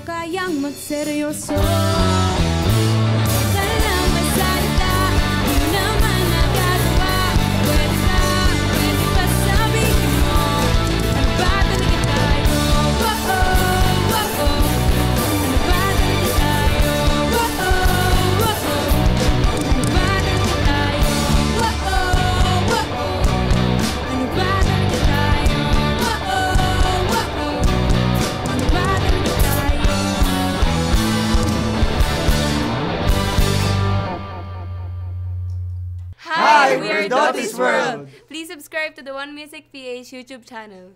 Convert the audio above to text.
mo kayang magseryoso. Hi, we are Dotty's World. Please subscribe to the OneMusicPH YouTube channel.